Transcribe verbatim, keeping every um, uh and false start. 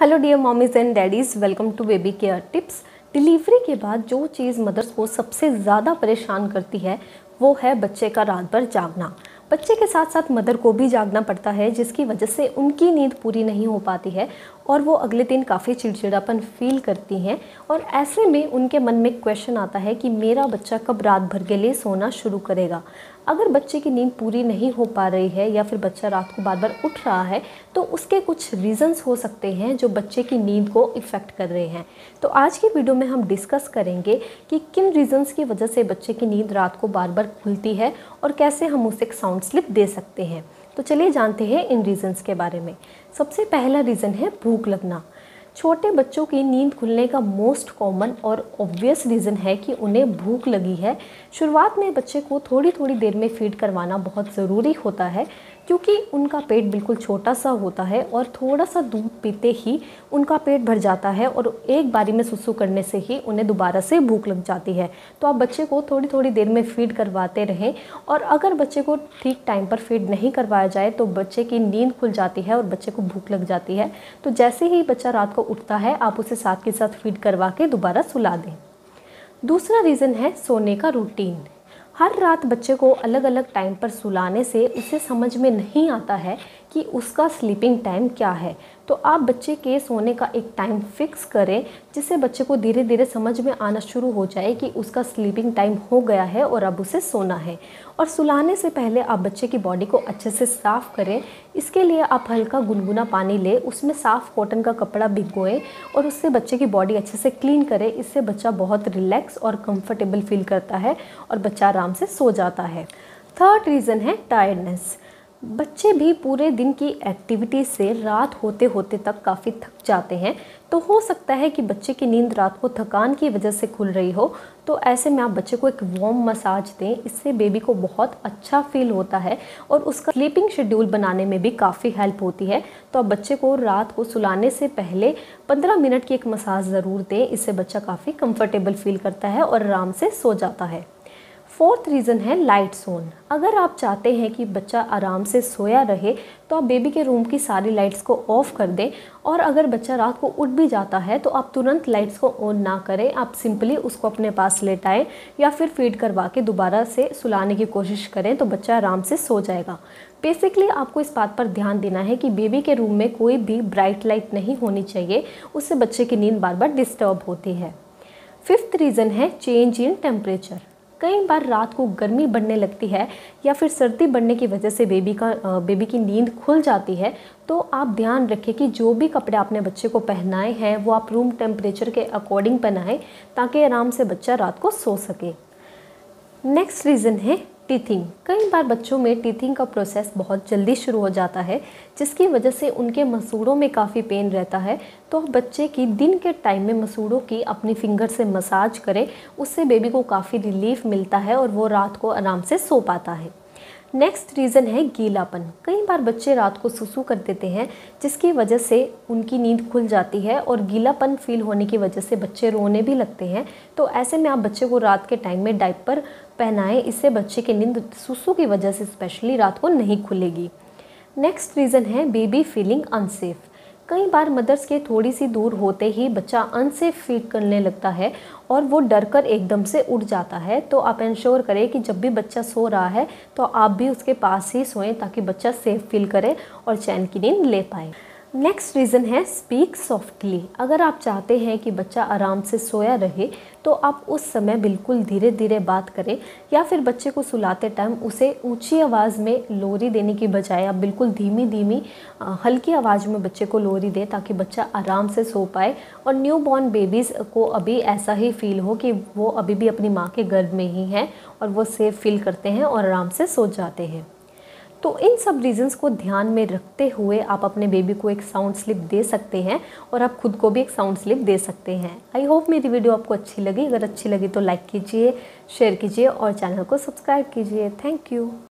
Hello dear mommies and daddies, welcome to baby care tips. Delivery के बाद जो चीज़ mother's को सबसे ज़्यादा परेशान करती है वो है बच्चे का रात भर जागना। बच्चे के साथ साथ मदर को भी जागना पड़ता है, जिसकी वजह से उनकी नींद पूरी नहीं हो पाती है और वो अगले दिन काफ़ी चिड़चिड़ापन फील करती हैं। और ऐसे में उनके मन में क्वेश्चन आता है कि मेरा बच्चा कब रात भर के लिए सोना शुरू करेगा। अगर बच्चे की नींद पूरी नहीं हो पा रही है या फिर बच्चा रात को बार बार उठ रहा है तो उसके कुछ रीज़न्स हो सकते हैं जो बच्चे की नींद को इफ़ेक्ट कर रहे हैं। तो आज की वीडियो में हम डिस्कस करेंगे कि किन रीज़न्स की वजह से बच्चे की नींद रात को बार बार खुलती है और कैसे हम उसे एक साउंड स्लिप दे सकते हैं। तो चलिए जानते हैं इन रीज़न्स के बारे में। सबसे पहला रीज़न है भूख लगना। छोटे बच्चों की नींद खुलने का मोस्ट कॉमन और ऑब्वियस रीज़न है कि उन्हें भूख लगी है। शुरुआत में बच्चे को थोड़ी थोड़ी देर में फीड करवाना बहुत ज़रूरी होता है, क्योंकि उनका पेट बिल्कुल छोटा सा होता है और थोड़ा सा दूध पीते ही उनका पेट भर जाता है और एक बारी में सुसु करने से ही उन्हें दोबारा से भूख लग जाती है। तो आप बच्चे को थोड़ी थोड़ी देर में फीड करवाते रहें, और अगर बच्चे को ठीक टाइम पर फीड नहीं करवाया जाए तो बच्चे की नींद खुल जाती है और बच्चे को भूख लग जाती है। तो जैसे ही बच्चा रात को उठता है आप उसे साथ के साथ फीड करवा के दोबारा सुला दें। दूसरा रीज़न है सोने का रूटीन। हर रात बच्चे को अलग अलग टाइम पर सुलाने से उसे समझ में नहीं आता है कि उसका स्लीपिंग टाइम क्या है। तो आप बच्चे के सोने का एक टाइम फिक्स करें, जिससे बच्चे को धीरे धीरे समझ में आना शुरू हो जाए कि उसका स्लीपिंग टाइम हो गया है और अब उसे सोना है। और सुलाने से पहले आप बच्चे की बॉडी को अच्छे से साफ़ करें। इसके लिए आप हल्का गुनगुना पानी लें, उसमें साफ़ कॉटन का कपड़ा भिगोएं और उससे बच्चे की बॉडी अच्छे से क्लीन करें। इससे बच्चा बहुत रिलैक्स और कंफर्टेबल फील करता है और बच्चा आराम से सो जाता है। थर्ड रीज़न है टायर्डनेस। बच्चे भी पूरे दिन की एक्टिविटी से रात होते होते तक काफ़ी थक जाते हैं, तो हो सकता है कि बच्चे की नींद रात को थकान की वजह से खुल रही हो। तो ऐसे में आप बच्चे को एक वार्म मसाज दें, इससे बेबी को बहुत अच्छा फील होता है और उसका स्लीपिंग शेड्यूल बनाने में भी काफ़ी हेल्प होती है। तो आप बच्चे को रात को सुलाने से पहले पंद्रह मिनट की एक मसाज ज़रूर दें, इससे बच्चा काफ़ी कंफर्टेबल फील करता है और आराम से सो जाता है। फोर्थ रीज़न है लाइट जोन। अगर आप चाहते हैं कि बच्चा आराम से सोया रहे तो आप बेबी के रूम की सारी लाइट्स को ऑफ़ कर दें, और अगर बच्चा रात को उठ भी जाता है तो आप तुरंत लाइट्स को ऑन ना करें। आप सिंपली उसको अपने पास लेटाएं या फिर फीड करवा के दोबारा से सुलाने की कोशिश करें, तो बच्चा आराम से सो जाएगा। बेसिकली आपको इस बात पर ध्यान देना है कि बेबी के रूम में कोई भी ब्राइट लाइट नहीं होनी चाहिए, उससे बच्चे की नींद बार बार डिस्टर्ब होती है। फिफ्थ रीज़न है चेंज इन टेम्परेचर। कई बार रात को गर्मी बढ़ने लगती है या फिर सर्दी बढ़ने की वजह से बेबी का बेबी की नींद खुल जाती है। तो आप ध्यान रखें कि जो भी कपड़े आपने बच्चे को पहनाए हैं वो आप रूम टेम्परेचर के अकॉर्डिंग पहनाएं, ताकि आराम से बच्चा रात को सो सके। नेक्स्ट रीज़न है टीथिंग। कई बार बच्चों में टीथिंग का प्रोसेस बहुत जल्दी शुरू हो जाता है, जिसकी वजह से उनके मसूड़ों में काफ़ी पेन रहता है। तो बच्चे की दिन के टाइम में मसूड़ों की अपनी फिंगर से मसाज करें, उससे बेबी को काफ़ी रिलीफ मिलता है और वो रात को आराम से सो पाता है। नेक्स्ट रीज़न है गीलापन। कई बार बच्चे रात को सुसु कर देते हैं, जिसकी वजह से उनकी नींद खुल जाती है और गीलापन फील होने की वजह से बच्चे रोने भी लगते हैं। तो ऐसे में आप बच्चे को रात के टाइम में डायपर पहनाएं, इससे बच्चे की नींद सुसु की वजह से स्पेशली रात को नहीं खुलेगी। नेक्स्ट रीज़न है बेबी फीलिंग अनसेफ। कई बार मदर्स के थोड़ी सी दूर होते ही बच्चा अनसेफ फील करने लगता है और वो डर कर एकदम से उठ जाता है। तो आप इंश्योर करें कि जब भी बच्चा सो रहा है तो आप भी उसके पास ही सोएं, ताकि बच्चा सेफ़ फील करे और चैन की नींद ले पाए। नेक्स्ट रीज़न है स्पीक सॉफ्टली। अगर आप चाहते हैं कि बच्चा आराम से सोया रहे तो आप उस समय बिल्कुल धीरे धीरे बात करें, या फिर बच्चे को सुलाते टाइम उसे ऊंची आवाज़ में लोरी देने की बजाय आप बिल्कुल धीमी धीमी हल्की आवाज़ में बच्चे को लोरी दें, ताकि बच्चा आराम से सो पाए। और न्यू बॉर्न बेबीज़ को अभी ऐसा ही फील हो कि वो अभी भी अपनी माँ के गर्भ में ही हैं और वो सेफ़ फील करते हैं और आराम से सो जाते हैं। तो इन सब रीज़न्स को ध्यान में रखते हुए आप अपने बेबी को एक साउंड स्लिप दे सकते हैं और आप खुद को भी एक साउंड स्लिप दे सकते हैं। आई होप मेरी वीडियो आपको अच्छी लगी। अगर अच्छी लगी तो लाइक कीजिए, शेयर कीजिए और चैनल को सब्सक्राइब कीजिए। Thank you.